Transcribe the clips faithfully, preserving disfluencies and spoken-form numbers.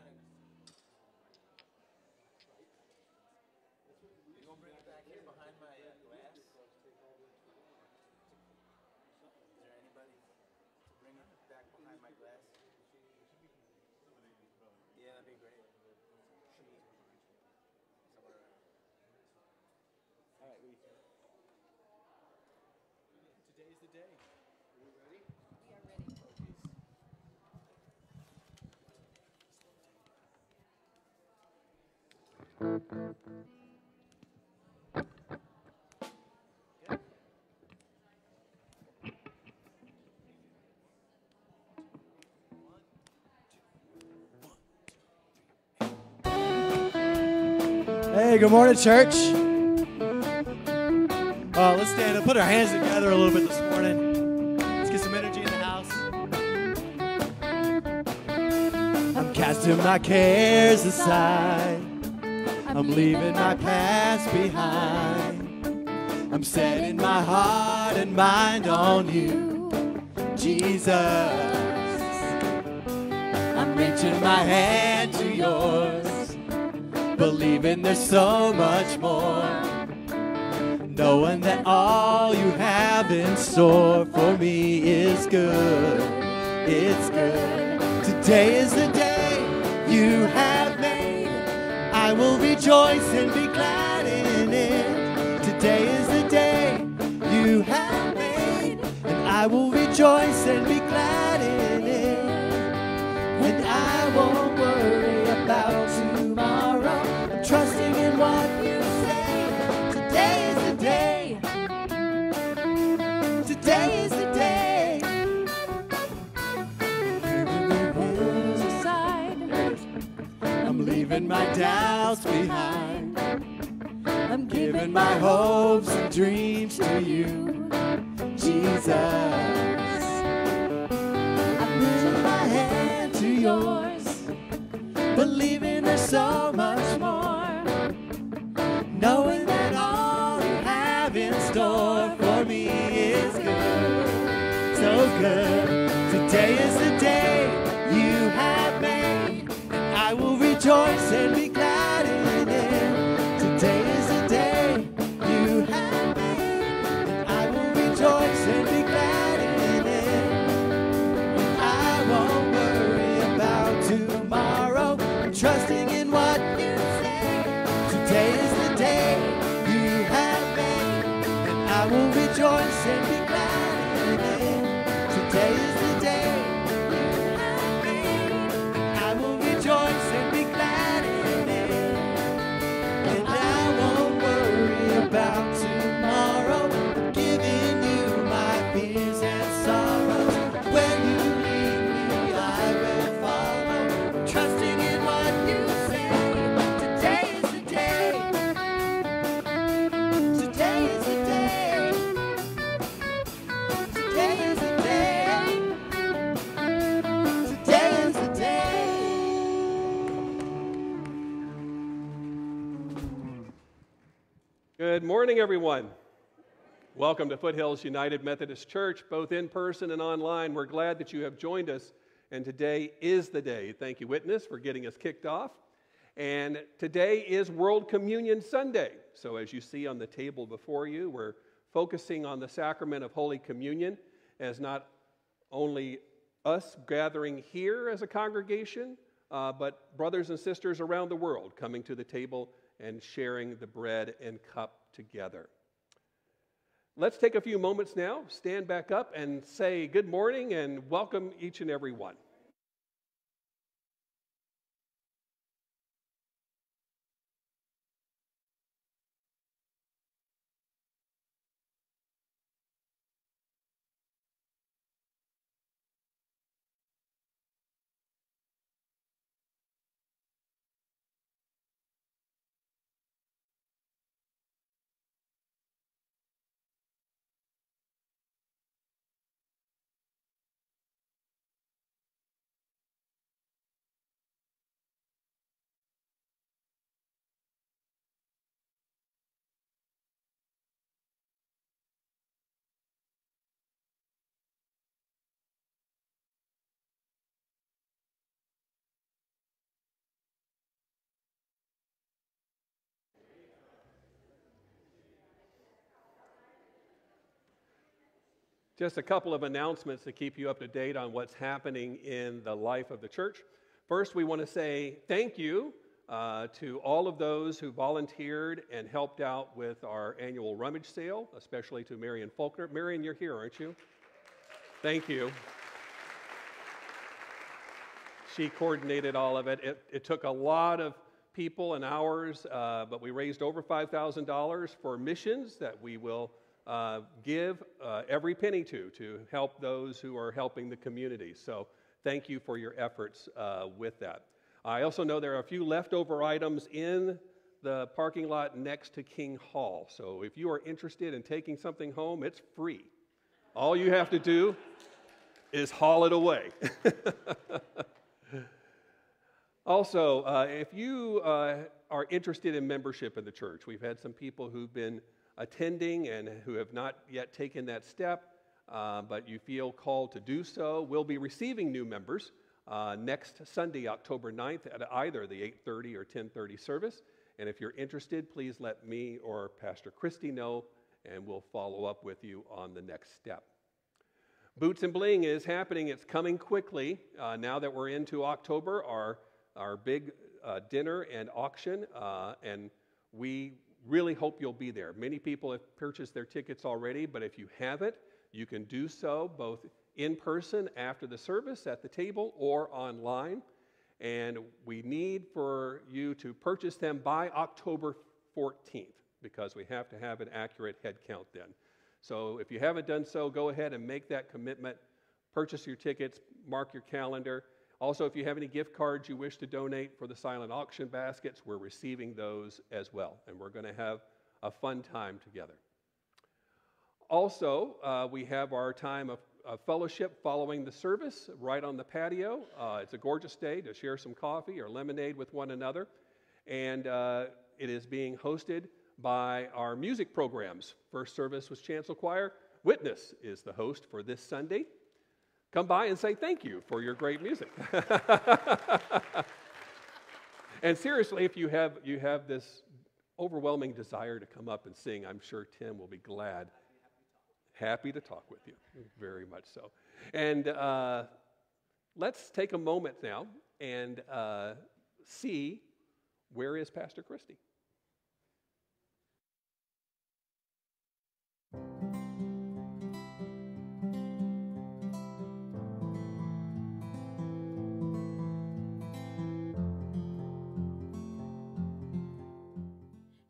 You gonna bring it back here behind my uh, glass? Is there anybody to bring it back behind my glass? Yeah, that'd be great. Somewhere around. All right, we. Today's the day. Are you ready? We are ready. Oh, Thank you. Hey, good morning, church. Uh, let's stand up, put our hands together a little bit this morning. Let's get some energy in the house. I'm casting my cares aside. I'm leaving my past behind. I'm setting my heart and mind on you, Jesus. I'm reaching my hand to yours, believing there's so much more, knowing that all you have in store for me is good. It's good. Today is the day you have made. I will rejoice and be glad in it. Today is the day you have made, and I will rejoice and be glad in it. And I won't worry about tomorrow. I'm trusting in what you say. Today is the day. Today is the day. Leaving my doubts behind, I'm giving my hopes and dreams to you, Jesus. I'm putting my hand to yours, believing there's so much more, knowing that all you have in store for me is good, so good. Today is the day you have made, and I will rejoice and be glad in it. Today is the day you have made, and I will rejoice and be glad in it. And I won't worry about tomorrow. I'm trusting in what you say. Today is the day you have made, and I will rejoice and be glad in it. Today is the day you have made, and I will rejoice. About tomorrow, I'm giving you my fears and sorrows. When you lead me, I will follow, trusting in what you say. Today is the day. Today is the day. Today is the day. Today is the day. Good Good morning, everyone. Welcome to Foothills United Methodist Church, both in person and online. We're glad that you have joined us, and today is the day. Thank you, Witness, for getting us kicked off. And today is World Communion Sunday. So as you see on the table before you, we're focusing on the sacrament of Holy Communion as not only us gathering here as a congregation, uh, but brothers and sisters around the world coming to the table and sharing the bread and cup together. Let's take a few moments now, stand back up and say good morning and welcome each and every one. Just a couple of announcements to keep you up to date on what's happening in the life of the church. First, we want to say thank you uh, to all of those who volunteered and helped out with our annual rummage sale, especially to Marion Faulkner. Marion, you're here, aren't you? Thank you. She coordinated all of it. It, it took a lot of people and hours, uh, but we raised over five thousand dollars for missions that we will Uh, give uh, every penny to, to help those who are helping the community. So thank you for your efforts uh, with that. I also know there are a few leftover items in the parking lot next to King Hall. So if you are interested in taking something home, it's free. All you have to do is haul it away. Also, uh, if you uh, are interested in membership in the church, we've had some people who've been attending and who have not yet taken that step, uh, but you feel called to do so. We'll be receiving new members uh, next Sunday, October ninth, at either the eight thirty or ten thirty service. And if you're interested, please let me or Pastor Christie know, and we'll follow up with you on the next step. Boots and Bling is happening. It's coming quickly. Uh, now that we're into October, our, our big uh, dinner and auction, uh, and we really hope you'll be there. Many people have purchased their tickets already, but if you haven't, you can do so both in person after the service at the table or online. And we need for you to purchase them by October fourteenth because we have to have an accurate head count then. So if you haven't done so, go ahead and make that commitment. Purchase your tickets, mark your calendar. Also, if you have any gift cards you wish to donate for the silent auction baskets, we're receiving those as well, and we're going to have a fun time together. Also, uh, we have our time of, of fellowship following the service right on the patio. Uh, it's a gorgeous day to share some coffee or lemonade with one another, and uh, it is being hosted by our music programs. First service was Chancel Choir. Witness is the host for this Sunday. Come by and say thank you for your great music. And seriously, if you have, you have this overwhelming desire to come up and sing, I'm sure Tim will be glad. Happy to talk with you, very much so. And uh, let's take a moment now and uh, see, where is Pastor Christie?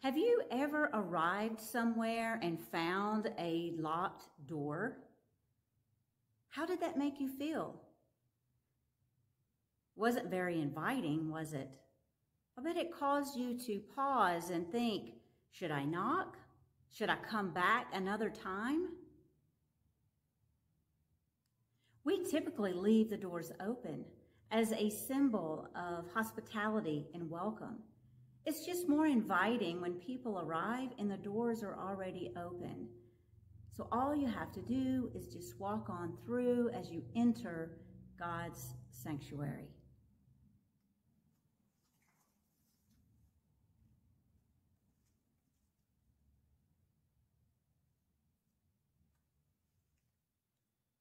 Have you ever arrived somewhere and found a locked door? How did that make you feel? Wasn't very inviting, was it? I bet it caused you to pause and think, should I knock? Should I come back another time? We typically leave the doors open as a symbol of hospitality and welcome. It's just more inviting when people arrive and the doors are already open. So all you have to do is just walk on through as you enter God's sanctuary.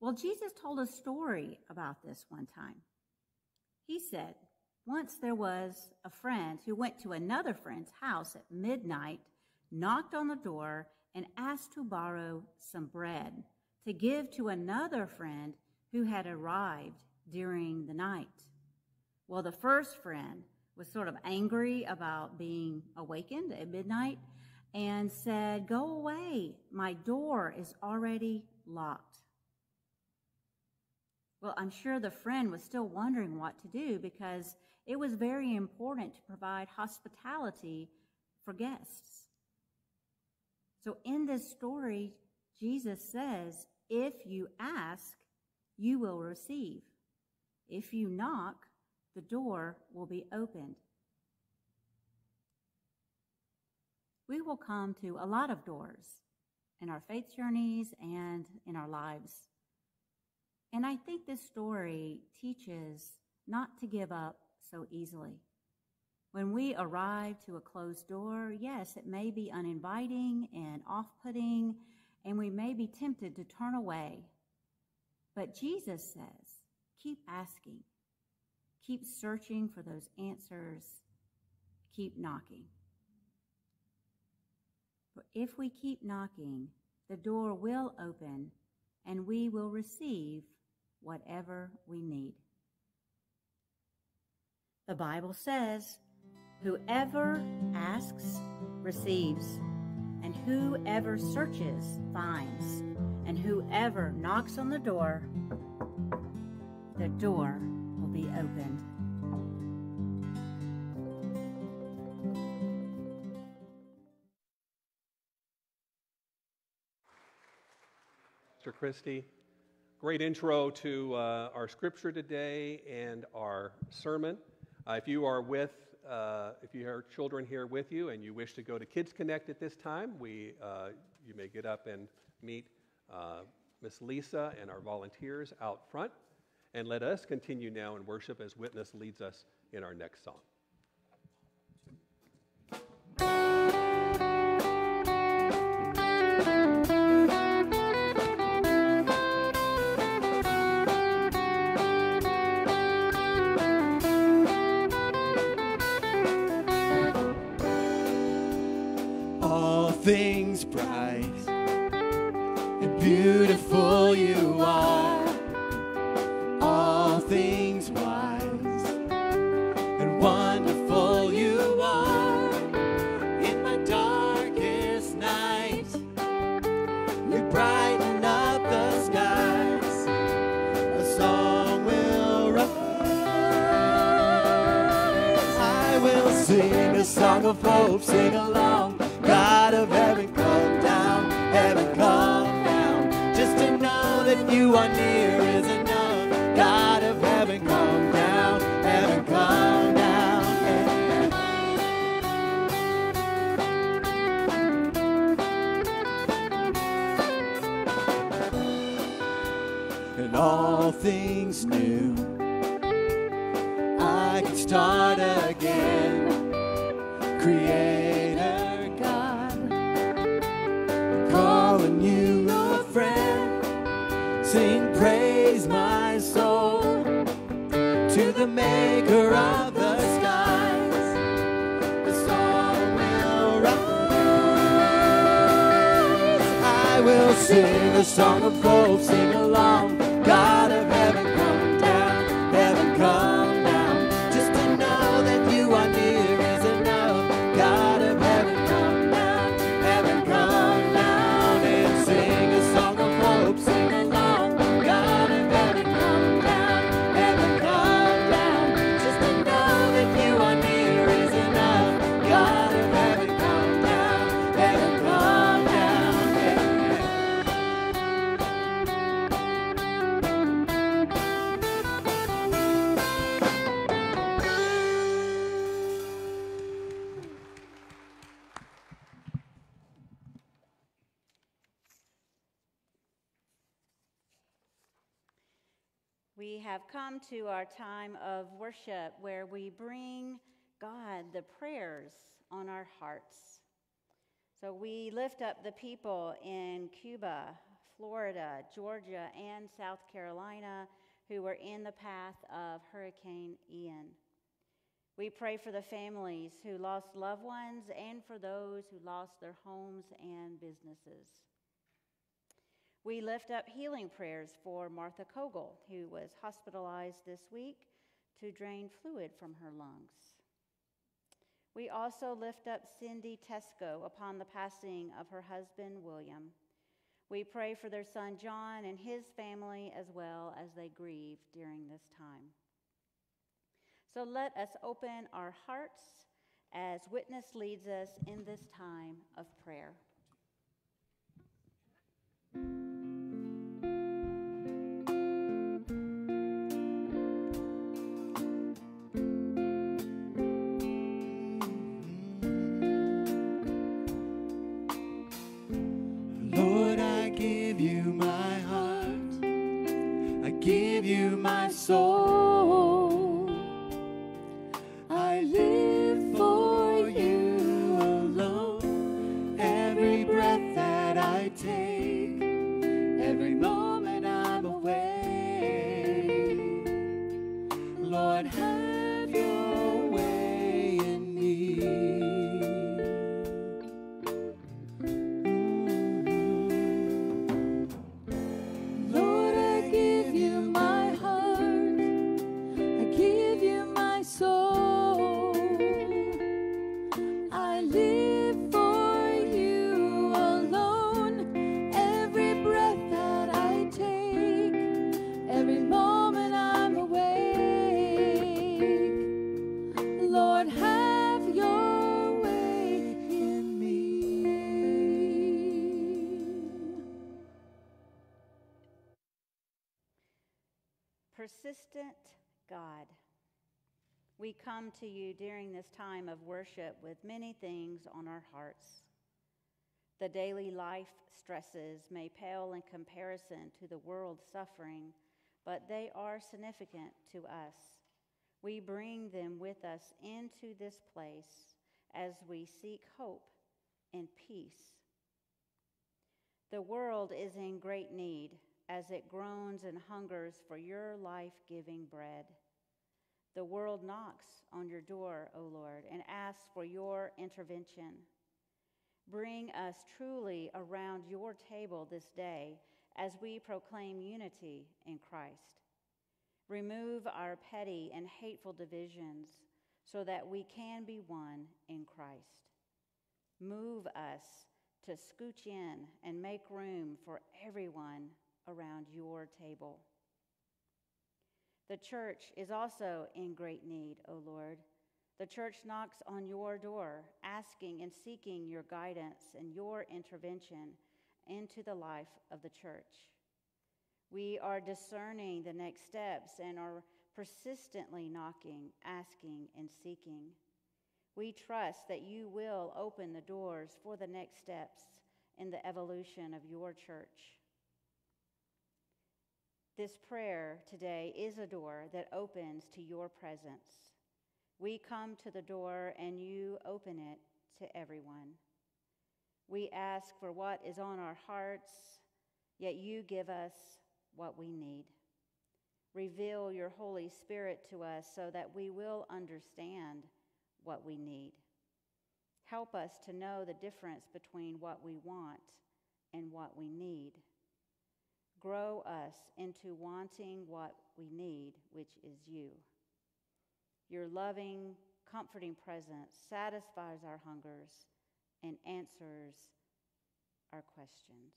Well, Jesus told a story about this one time. He said, once there was a friend who went to another friend's house at midnight, knocked on the door, and asked to borrow some bread to give to another friend who had arrived during the night. Well, the first friend was sort of angry about being awakened at midnight and said, "Go away, my door is already locked." Well, I'm sure the friend was still wondering what to do because it was very important to provide hospitality for guests. So in this story, Jesus says, if you ask, you will receive. If you knock, the door will be opened. We will come to a lot of doors in our faith journeys and in our lives. And I think this story teaches not to give up so easily. When we arrive to a closed door, yes, it may be uninviting and off-putting, and we may be tempted to turn away But Jesus says, keep asking, keep searching for those answers, keep knocking. For if we keep knocking, the door will open and we will receive whatever we need. The Bible says, whoever asks, receives, and whoever searches, finds, and whoever knocks on the door, the door will be opened. Pastor Christie, great intro to uh, our scripture today and our sermon. Uh, if you are with, uh, if you have children here with you and you wish to go to Kids Connect at this time, we, uh, you may get up and meet uh, Miss Lisa and our volunteers out front. And let us continue now in worship as Witness leads us in our next song. Things bright and beautiful you are, all things wise and wonderful you are. In my darkest night, you brighten up the skies, a song will rise. I will sing a song of hope, sing along. God of heaven, come down, heaven, come down. Just to know that you are near is enough. God of heaven, come down, heaven, come down. Yeah. And all things new, I can start again. Create. Calling you a friend, sing praise my soul to the maker of the skies. The song will rise. I will sing a song of hope, sing along. God of heaven, come down, heaven, come down. Just to know that you are near is enough. God of heaven, come down, heaven, come. Sing along, God in heaven, come down, heaven, come down. Just to know that you are near is enough. God in heaven, come down, heaven, come down. Heaven. We have come to our time of worship where we bring God the prayers on our hearts. So we lift up the people in Cuba, Florida, Georgia, and South Carolina who were in the path of Hurricane Ian. We pray for the families who lost loved ones and for those who lost their homes and businesses. We lift up healing prayers for Martha Kogel, who was hospitalized this week to drain fluid from her lungs. We also lift up Cindy Tesco upon the passing of her husband, William. We pray for their son, John, and his family as well as they grieve during this time. So let us open our hearts as Witness leads us in this time of prayer. You my soul, I live for you alone. Every breath that I take, consistent God. We come to you during this time of worship with many things on our hearts. The daily life stresses may pale in comparison to the world's suffering, but they are significant to us. We bring them with us into this place as we seek hope and peace. The world is in great need as it groans and hungers for your life-giving bread. The world knocks on your door, O Lord, and asks for your intervention. Bring us truly around your table this day as we proclaim unity in Christ. Remove our petty and hateful divisions so that we can be one in Christ. Move us to scooch in and make room for everyone around your table. The church is also in great need, O Lord. The church knocks on your door, asking and seeking your guidance and your intervention into the life of the church. We are discerning the next steps and are persistently knocking, asking, and seeking. We trust that you will open the doors for the next steps in the evolution of your church. This prayer today is a door that opens to your presence. We come to the door and you open it to everyone. We ask for what is on our hearts, yet you give us what we need. Reveal your Holy Spirit to us so that we will understand what we need. Help us to know the difference between what we want and what we need. Grow us into wanting what we need, which is you. Your loving, comforting presence satisfies our hungers and answers our questions.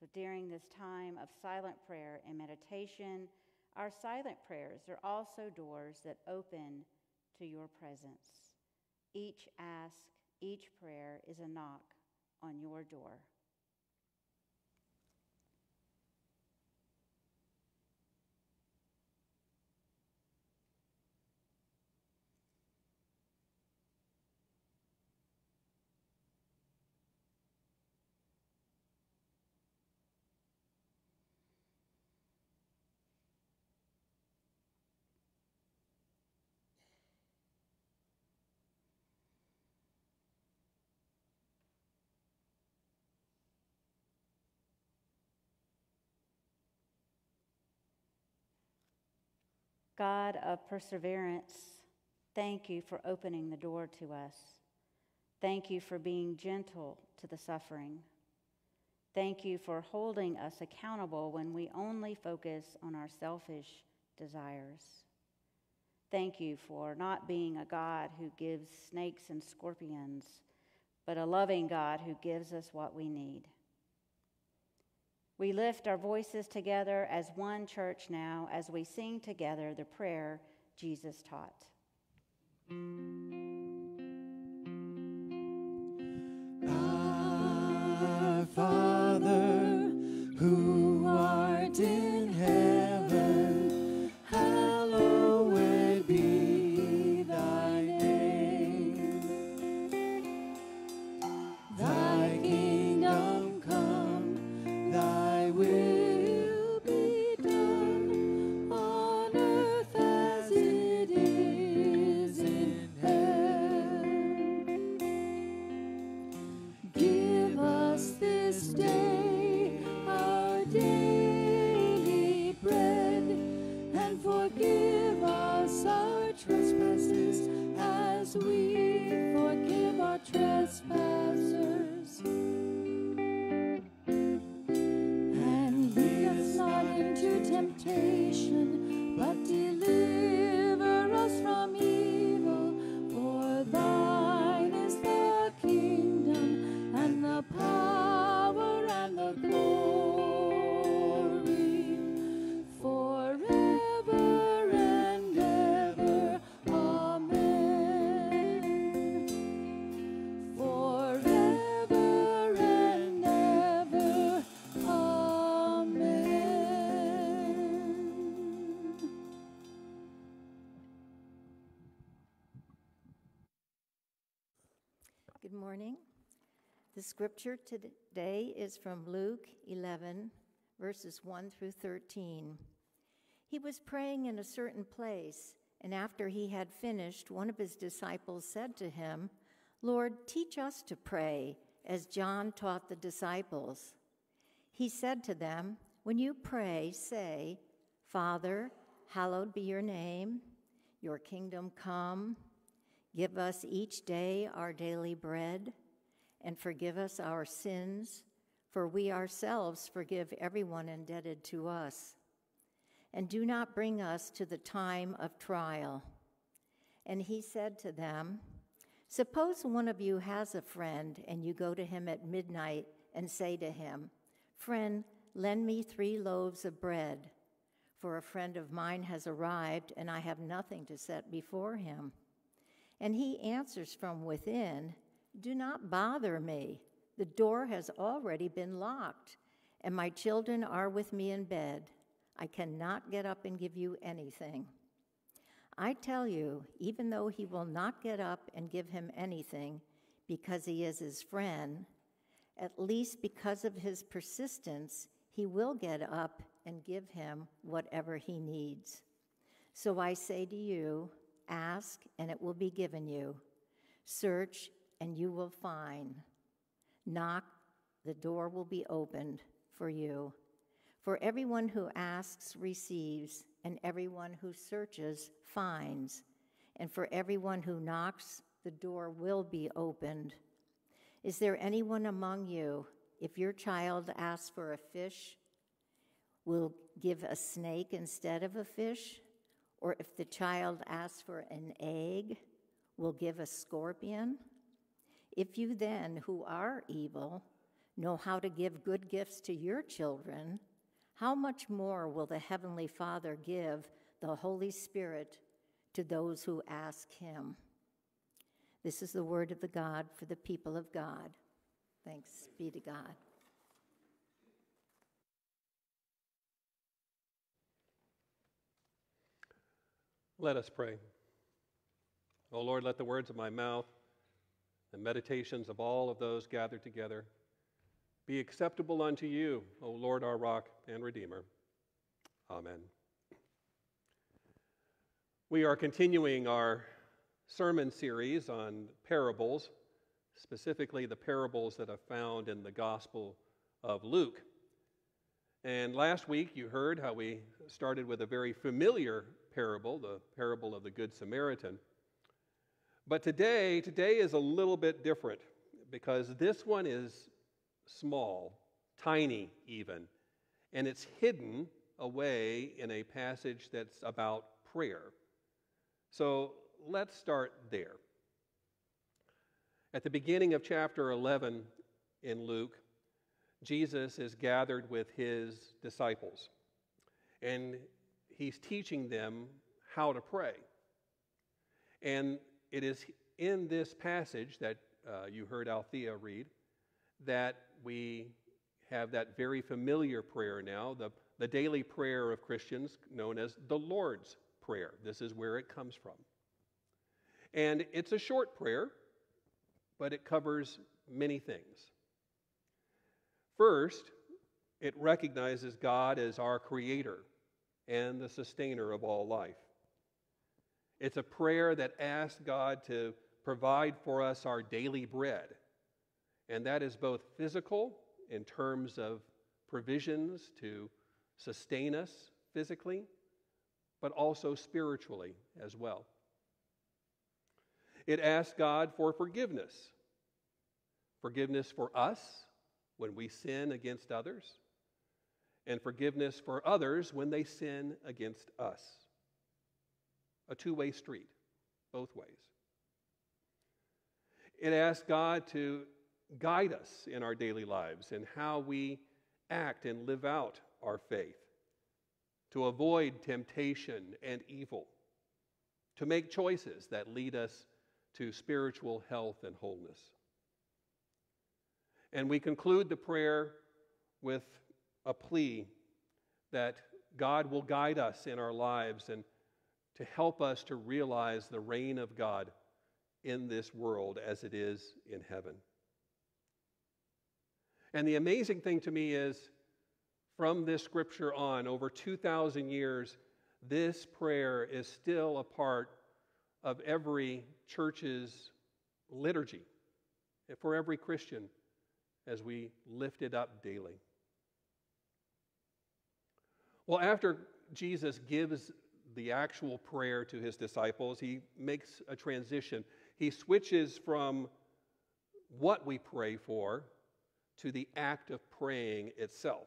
So during this time of silent prayer and meditation, our silent prayers are also doors that open to your presence. Each ask, each prayer is a knock on your door. God of perseverance, thank you for opening the door to us. Thank you for being gentle to the suffering. Thank you for holding us accountable when we only focus on our selfish desires. Thank you for not being a God who gives snakes and scorpions, but a loving God who gives us what we need. We lift our voices together as one church now as we sing together the prayer Jesus taught. Our Father, who art in heaven, hallowed be thy name. Thy kingdom come, thy will be done on earth as it is. Good morning. The scripture today is from Luke eleven, verses one through thirteen. He was praying in a certain place, and after he had finished, one of his disciples said to him, "Lord, teach us to pray, as John taught the disciples." He said to them, "When you pray, say, 'Father, hallowed be your name, your kingdom come. Give us each day our daily bread, and forgive us our sins, for we ourselves forgive everyone indebted to us. And do not bring us to the time of trial.'" And he said to them, "Suppose one of you has a friend, and you go to him at midnight and say to him, 'Friend, lend me three loaves of bread, for a friend of mine has arrived, and I have nothing to set before him.' And he answers from within, 'Do not bother me. The door has already been locked, and my children are with me in bed. I cannot get up and give you anything.' I tell you, even though he will not get up and give him anything because he is his friend, at least because of his persistence, he will get up and give him whatever he needs. So I say to you, ask, and it will be given you. Search, and you will find. Knock, the door will be opened for you. For everyone who asks receives, and everyone who searches finds. And for everyone who knocks, the door will be opened. Is there anyone among you, if your child asks for a fish, will give a snake instead of a fish? Or if the child asks for an egg, will give a scorpion? If you then, who are evil, know how to give good gifts to your children, how much more will the Heavenly Father give the Holy Spirit to those who ask him?" This is the word of the God for the people of God. Thanks be to God. Let us pray. O Lord, let the words of my mouth and meditations of all of those gathered together be acceptable unto you, O Lord, our rock and redeemer. Amen. We are continuing our sermon series on parables, specifically the parables that are found in the Gospel of Luke. And last week you heard how we started with a very familiar parable, the parable of the Good Samaritan. But today, today is a little bit different because this one is small, tiny even, and it's hidden away in a passage that's about prayer. So let's start there. At the beginning of chapter eleven in Luke, Jesus is gathered with his disciples, and he's teaching them how to pray. And it is in this passage that uh, you heard Althea read that we have that very familiar prayer now, the, the daily prayer of Christians known as the Lord's Prayer. This is where it comes from. And it's a short prayer, but it covers many things. First, it recognizes God as our creator and the sustainer of all life. It's a prayer that asks God to provide for us our daily bread, and that is both physical in terms of provisions to sustain us physically, but also spiritually as well. It asks God for forgiveness, forgiveness for us when we sin against others, and forgiveness for others when they sin against us. A two-way street, both ways. It asks God to guide us in our daily lives and how we act and live out our faith, to avoid temptation and evil, to make choices that lead us to spiritual health and wholeness. And we conclude the prayer with a plea that God will guide us in our lives and to help us to realize the reign of God in this world as it is in heaven. And the amazing thing to me is, from this scripture on, over two thousand years, this prayer is still a part of every church's liturgy, and for every Christian, as we lift it up daily. Well, after Jesus gives the actual prayer to his disciples, he makes a transition. He switches from what we pray for to the act of praying itself.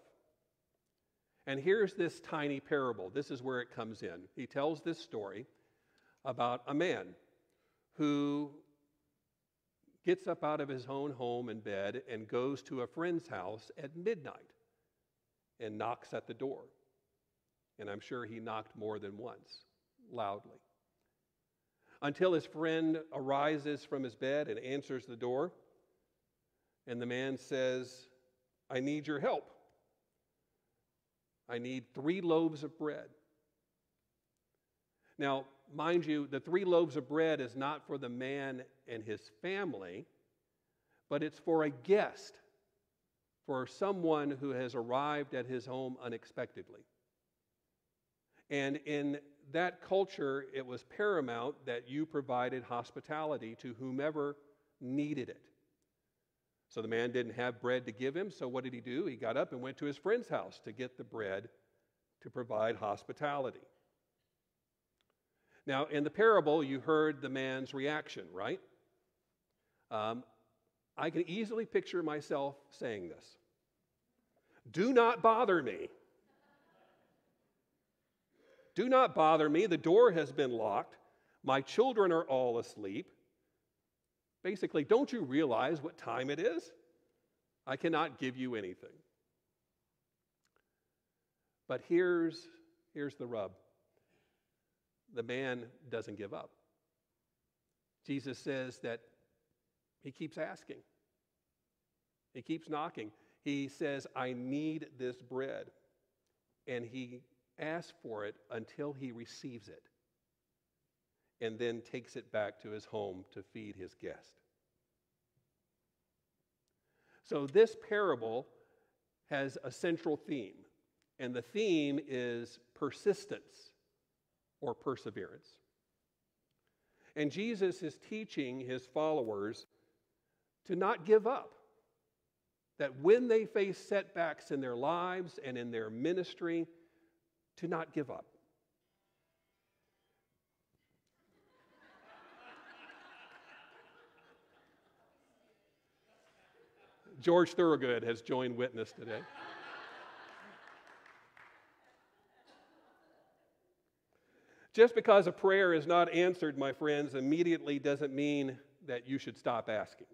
And here's this tiny parable. This is where it comes in. He tells this story about a man who gets up out of his own home and bed and goes to a friend's house at midnight and knocks at the door. And I'm sure he knocked more than once, loudly, until his friend arises from his bed and answers the door. And the man says, "I need your help. I need three loaves of bread." Now, mind you, the three loaves of bread is not for the man and his family, but it's for a guest, for someone who has arrived at his home unexpectedly. And in that culture, it was paramount that you provided hospitality to whomever needed it. So the man didn't have bread to give him, so what did he do? He got up and went to his friend's house to get the bread to provide hospitality. Now, in the parable, you heard the man's reaction, right? Um, I can easily picture myself saying this. "Do not bother me. Do not bother me. The door has been locked. My children are all asleep. Basically, don't you realize what time it is? I cannot give you anything." But here's, here's the rub. The man doesn't give up. Jesus says that he keeps asking. He keeps knocking. He says, "I need this bread." And he asks for it until he receives it, and then takes it back to his home to feed his guest. So this parable has a central theme, and the theme is persistence or perseverance. And Jesus is teaching his followers to not give up, that when they face setbacks in their lives and in their ministry, to not give up. George Thorogood has joined witness today. Just because a prayer is not answered, my friends, immediately doesn't mean that you should stop asking.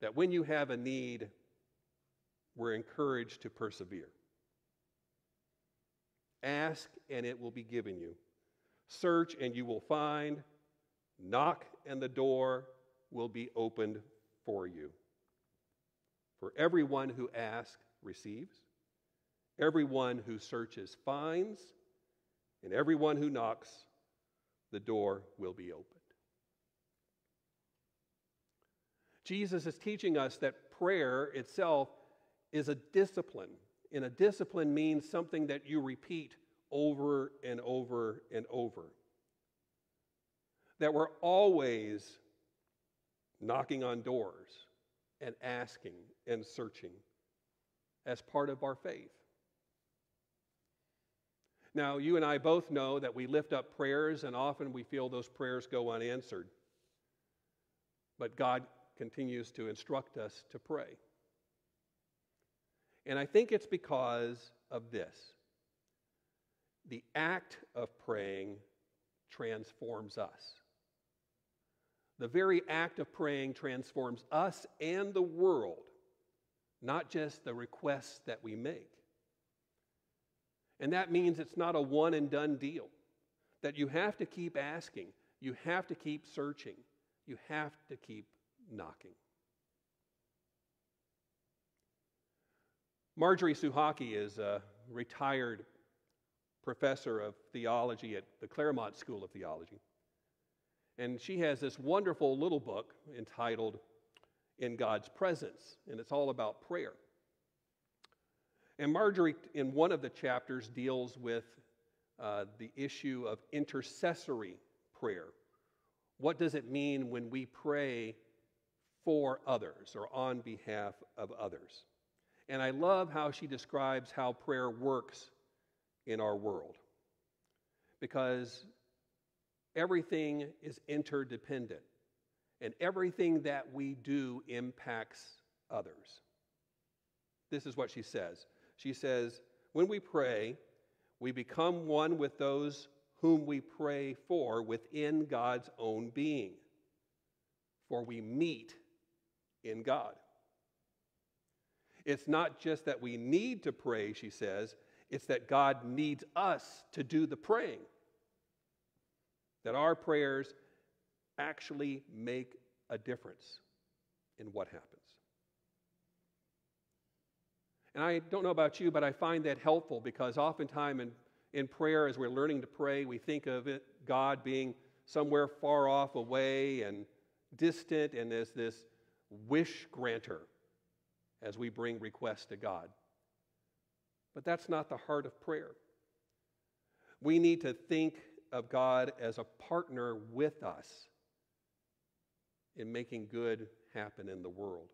That when you have a need, we're encouraged to persevere. Ask, and it will be given you. Search, and you will find. Knock, and the door will be opened for you. For everyone who asks receives, everyone who searches finds, and everyone who knocks, the door will be opened. Jesus is teaching us that prayer itself is a discipline, and a discipline means something that you repeat over and over and over. That we're always knocking on doors and asking and searching as part of our faith. Now, you and I both know that we lift up prayers, and often we feel those prayers go unanswered. But God continues to instruct us to pray. And I think it's because of this. The act of praying transforms us. The very act of praying transforms us and the world, not just the requests that we make. And that means it's not a one and done deal, that you have to keep asking, you have to keep searching, you have to keep knocking. Marjorie Suhaki is a retired professor of theology at the Claremont School of Theology. And she has this wonderful little book entitled In God's Presence, and it's all about prayer. And Marjorie, in one of the chapters, deals with uh, the issue of intercessory prayer. What does it mean when we pray for others or on behalf of others? And I love how she describes how prayer works in our world, because everything is interdependent, and everything that we do impacts others. This is what she says. She says, when we pray, we become one with those whom we pray for within God's own being, for we meet in God. It's not just that we need to pray, she says, it's that God needs us to do the praying. That our prayers actually make a difference in what happens. And I don't know about you, but I find that helpful, because oftentimes in, in prayer, as we're learning to pray, we think of it, God being somewhere far off away and distant and as this wish granter as we bring requests to God. But that's not the heart of prayer. We need to think of God as a partner with us in making good happen in the world.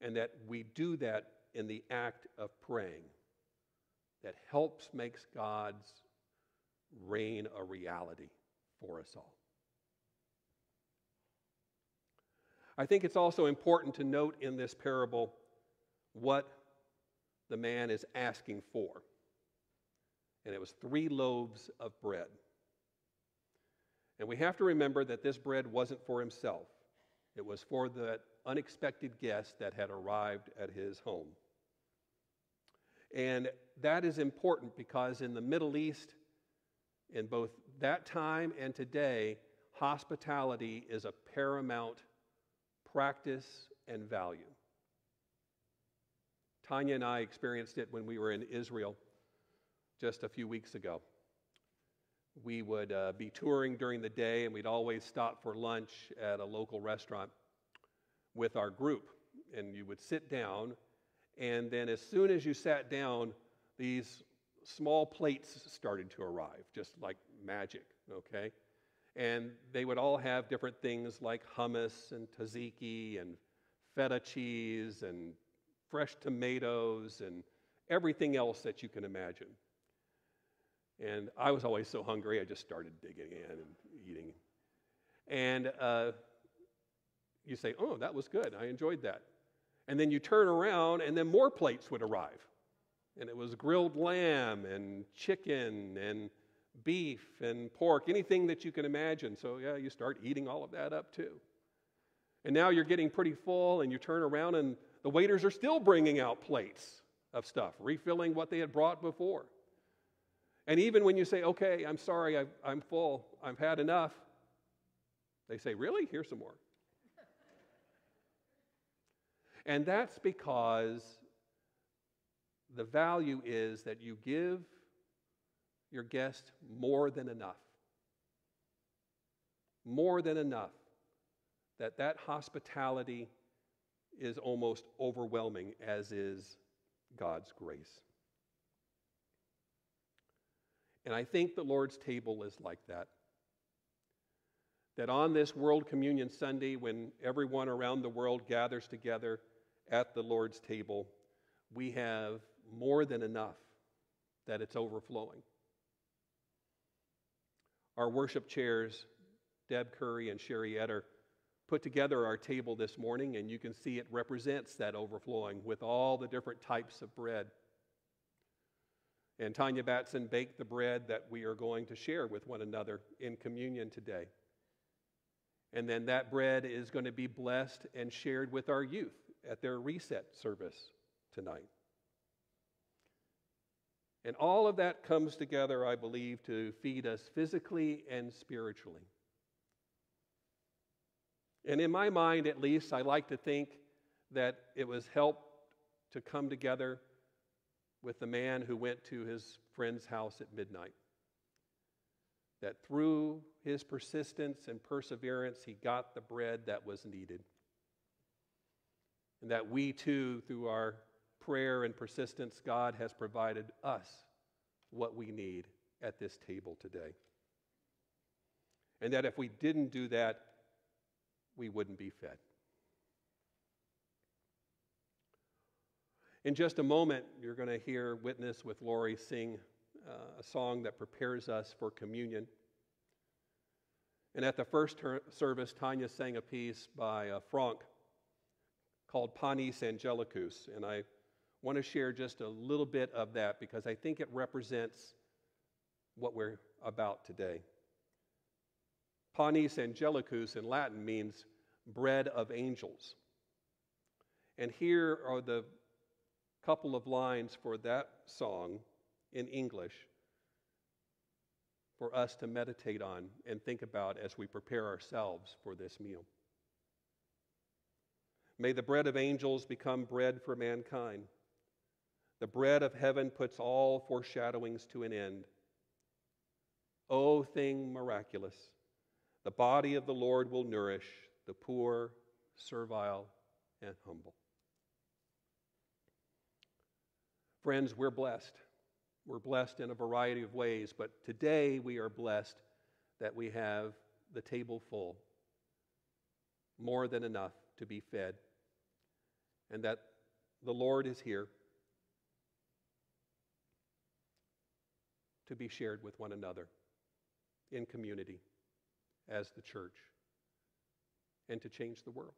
And that we do that in the act of praying that helps make God's reign a reality for us all. I think it's also important to note in this parable what the man is asking for. And it was three loaves of bread. And we have to remember that this bread wasn't for himself. It was for the unexpected guest that had arrived at his home. And that is important, because in the Middle East, in both that time and today, hospitality is a paramount practice and value. Tanya and I experienced it when we were in Israel just a few weeks ago. We would uh, be touring during the day, and we'd always stop for lunch at a local restaurant with our group. And you would sit down, and then as soon as you sat down, these small plates started to arrive, just like magic, okay? And they would all have different things like hummus and tzatziki and feta cheese and fresh tomatoes and everything else that you can imagine. And I was always so hungry, I just started digging in and eating. And uh, you say, oh, that was good. I enjoyed that. And then you turn around, and then more plates would arrive. And it was grilled lamb and chicken and beef and pork, anything that you can imagine. So, yeah, you start eating all of that up, too. And now you're getting pretty full, and you turn around, and the waiters are still bringing out plates of stuff, refilling what they had brought before. And even when you say, okay, I'm sorry, I've, I'm full, I've had enough, they say, really? Here's some more. And that's because the value is that you give your guest more than enough. More than enough. That that hospitality is almost overwhelming, as is God's grace. And I think the Lord's table is like that. That on this World Communion Sunday, when everyone around the world gathers together at the Lord's table, we have more than enough, that it's overflowing. Our worship chairs, Deb Curry and Sherry Etter, put together our table this morning, and you can see it represents that overflowing with all the different types of bread. And Tanya Batson baked the bread that we are going to share with one another in communion today. And then that bread is going to be blessed and shared with our youth at their reset service tonight. And all of that comes together, I believe, to feed us physically and spiritually. And in my mind, at least, I like to think that it was helped to come together with the man who went to his friend's house at midnight. That through his persistence and perseverance, he got the bread that was needed. And that we too, through our prayer and persistence, God has provided us what we need at this table today. And that if we didn't do that, we wouldn't be fed. In just a moment, you're going to hear Witness with Lori sing uh, a song that prepares us for communion. And at the first ter- service, Tanya sang a piece by uh, Franck called Panis Angelicus. And I want to share just a little bit of that because I think it represents what we're about today. Panis Angelicus in Latin means bread of angels. And here are the couple of lines for that song in English for us to meditate on and think about as we prepare ourselves for this meal. May the bread of angels become bread for mankind. The bread of heaven puts all foreshadowings to an end. O thing miraculous, the body of the Lord will nourish the poor, servile, and humble. Friends, we're blessed. We're blessed in a variety of ways, but today we are blessed that we have the table full, more than enough to be fed, and that the Lord is here to be shared with one another in community as the church and to change the world.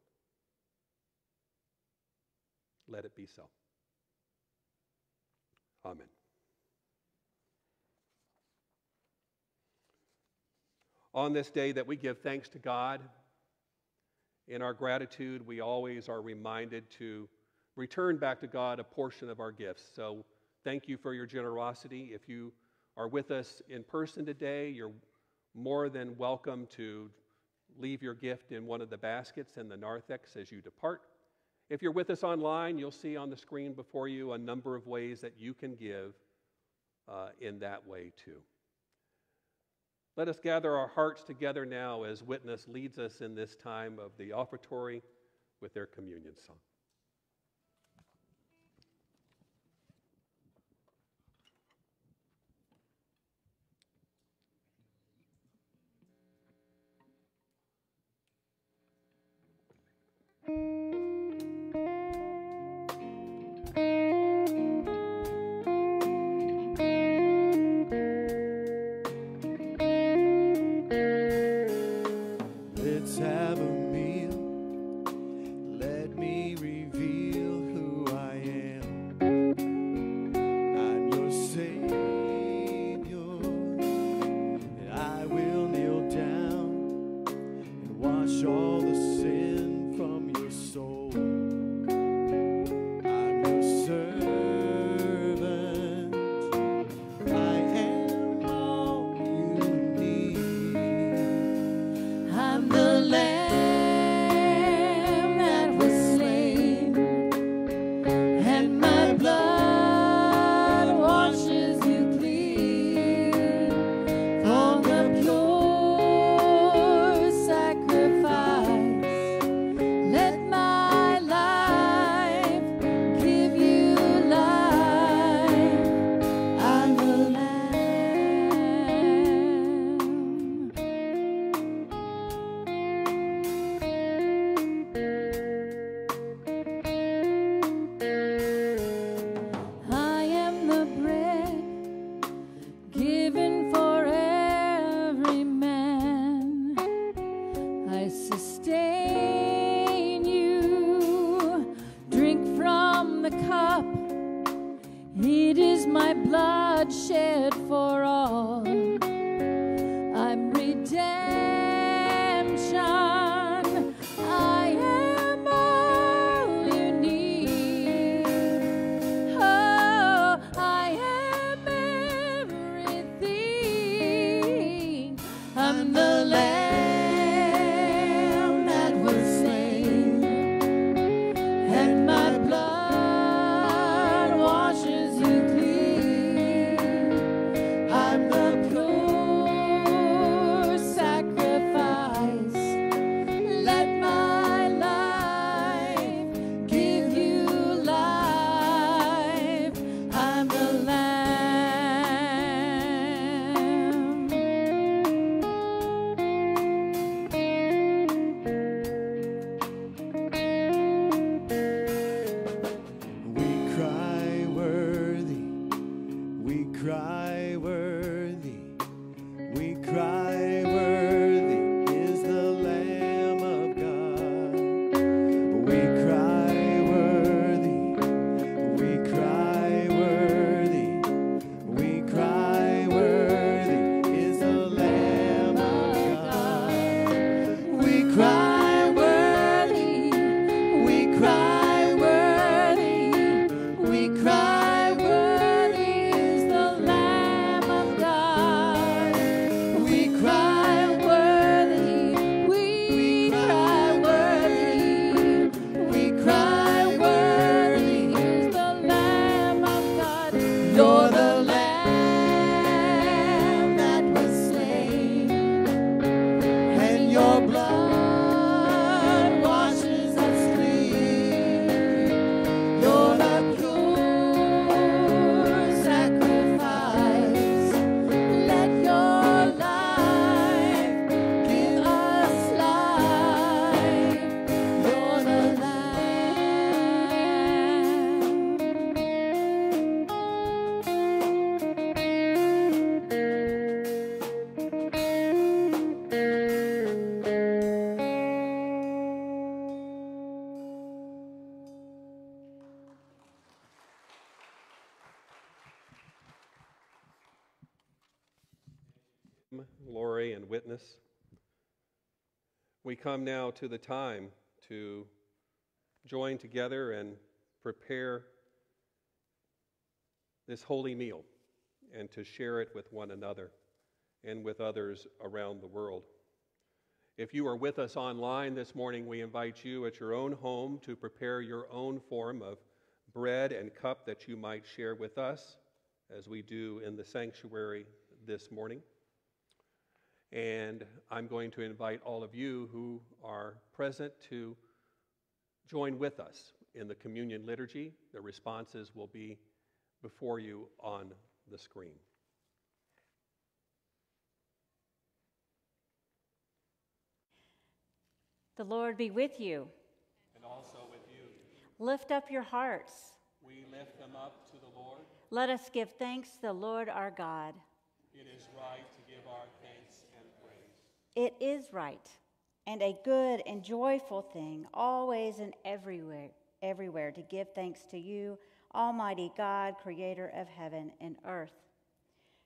Let it be so. Amen. On this day that we give thanks to God, in our gratitude, we always are reminded to return back to God a portion of our gifts. So thank you for your generosity. If you are with us in person today, you're more than welcome to leave your gift in one of the baskets and the narthex as you depart. If you're with us online, you'll see on the screen before you a number of ways that you can give uh, in that way too. Let us gather our hearts together now as Witness leads us in this time of the offertory with their communion song. Sacrifice. witness. We come now to the time to join together and prepare this holy meal and to share it with one another and with others around the world. If you are with us online this morning, we invite you at your own home to prepare your own form of bread and cup that you might share with us, as we do in the sanctuary this morning. And I'm going to invite all of you who are present to join with us in the communion liturgy. The responses will be before you on the screen. The Lord be with you. And also with you. Lift up your hearts. We lift them up to the Lord. Let us give thanks to the Lord our God. It is right to give our thanks and praise. It is right, and a good and joyful thing, always and everywhere, everywhere to give thanks to you, Almighty God, creator of heaven and earth.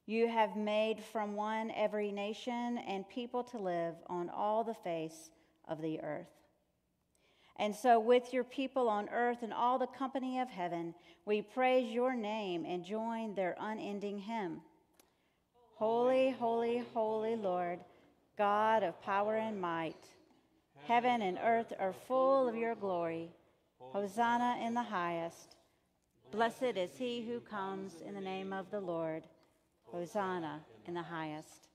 You have made from one every nation and people to live on all the face of the earth. And so with your people on earth and all the company of heaven, we praise your name and join their unending hymn. Holy, holy, holy Lord, God of power and might, heaven and earth are full of your glory. Hosanna in the highest. Blessed is he who comes in the name of the Lord. Hosanna in the highest.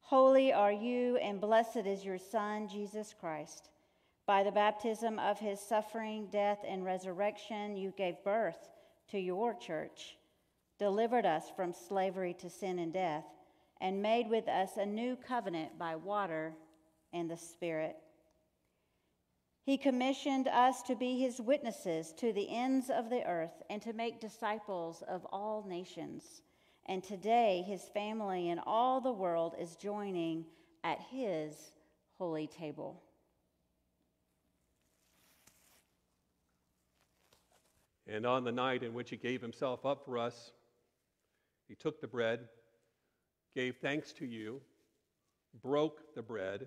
Holy are you, and blessed is your Son, Jesus Christ. By the baptism of his suffering, death, and resurrection, you gave birth to your church, delivered us from slavery to sin and death, and made with us a new covenant by water and the Spirit. He commissioned us to be his witnesses to the ends of the earth and to make disciples of all nations. And today, his family and all the world is joining at his holy table. And on the night in which he gave himself up for us, he took the bread, gave thanks to you, broke the bread,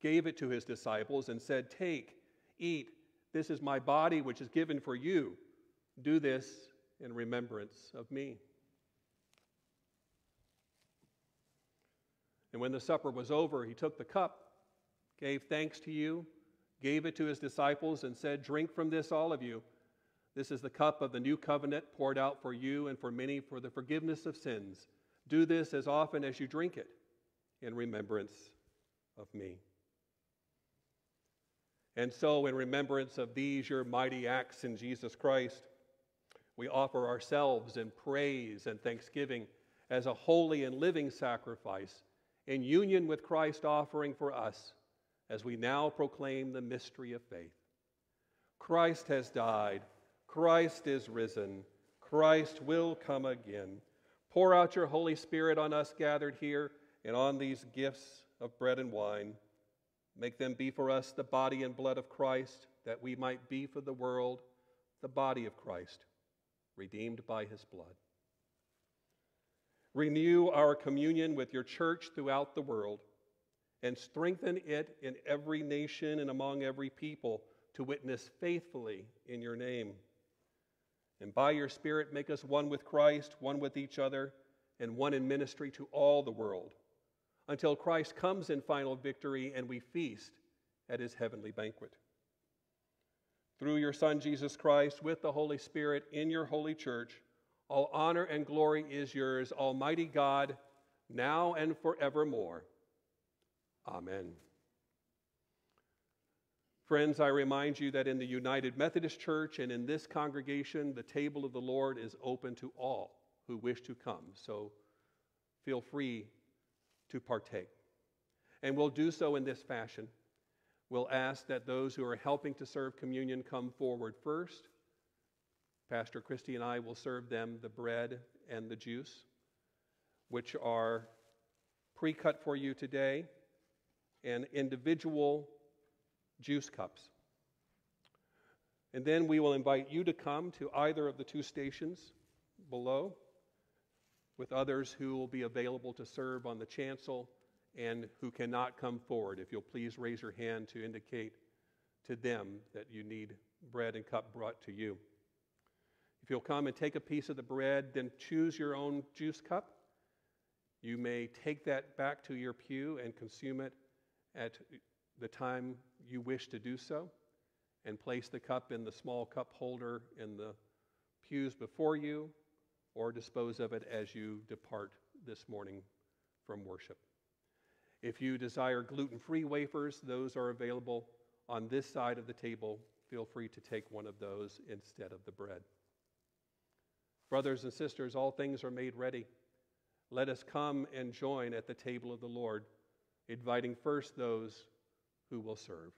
gave it to his disciples, and said, "Take, eat, this is my body which is given for you. Do this in remembrance of me." And when the supper was over, he took the cup, gave thanks to you, gave it to his disciples, and said, "Drink from this, all of you. This is the cup of the new covenant poured out for you and for many for the forgiveness of sins. Do this as often as you drink it in remembrance of me." And so, in remembrance of these, your mighty acts in Jesus Christ, we offer ourselves in praise and thanksgiving as a holy and living sacrifice in union with Christ offering for us as we now proclaim the mystery of faith. Christ has died. Christ is risen. Christ will come again. Pour out your Holy Spirit on us gathered here and on these gifts of bread and wine. Make them be for us the body and blood of Christ, that we might be for the world the body of Christ, redeemed by his blood. Renew our communion with your church throughout the world and strengthen it in every nation and among every people to witness faithfully in your name. And by your Spirit, make us one with Christ, one with each other, and one in ministry to all the world, until Christ comes in final victory and we feast at his heavenly banquet. Through your Son, Jesus Christ, with the Holy Spirit, in your holy church, all honor and glory is yours, Almighty God, now and forevermore. Amen. Friends, I remind you that in the United Methodist Church and in this congregation, the table of the Lord is open to all who wish to come, so feel free to partake. And we'll do so in this fashion. We'll ask that those who are helping to serve communion come forward first. Pastor Christie and I will serve them the bread and the juice, which are pre-cut for you today, and individual juice cups. And then we will invite you to come to either of the two stations below with others who will be available to serve on the chancel and who cannot come forward. If you'll please raise your hand to indicate to them that you need bread and cup brought to you. If you'll come and take a piece of the bread, then choose your own juice cup. You may take that back to your pew and consume it at the time you wish to do so, and place the cup in the small cup holder in the pews before you, or dispose of it as you depart this morning from worship. If you desire gluten-free wafers, those are available on this side of the table. Feel free to take one of those instead of the bread. Brothers and sisters, all things are made ready. Let us come and join at the table of the Lord, inviting first those who will serve.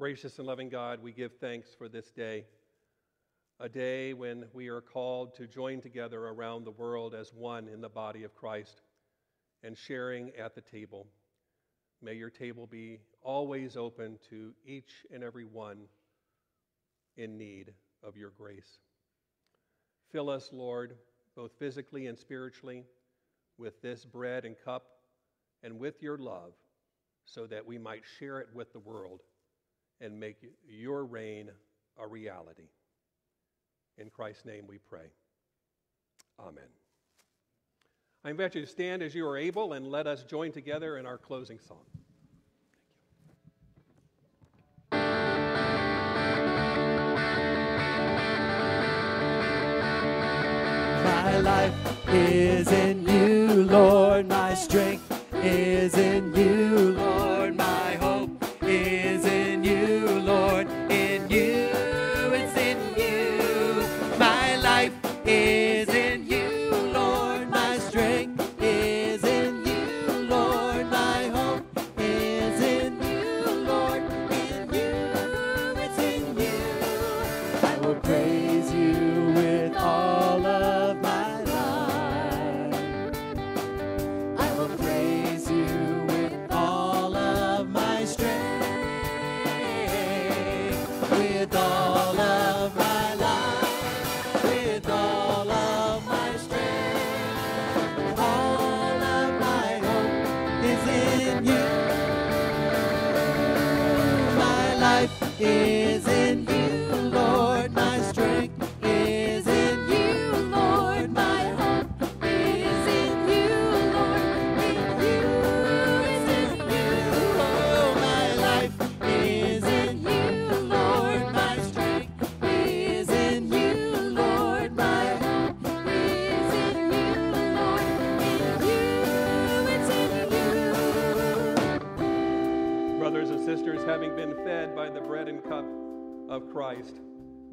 Gracious and loving God, we give thanks for this day, a day when we are called to join together around the world as one in the body of Christ and sharing at the table. May your table be always open to each and every one in need of your grace. Fill us, Lord, both physically and spiritually, with this bread and cup and with your love so that we might share it with the world and make your reign a reality. In Christ's name we pray. Amen. I invite you to stand as you are able and let us join together in our closing song. My life is in you, Lord. My strength is in you, Lord. My hope is in you.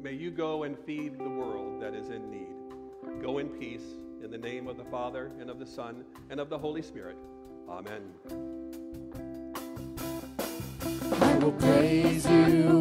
May you go and feed the world that is in need. Go in peace, in the name of the Father, and of the Son, and of the Holy Spirit. Amen. I will praise you.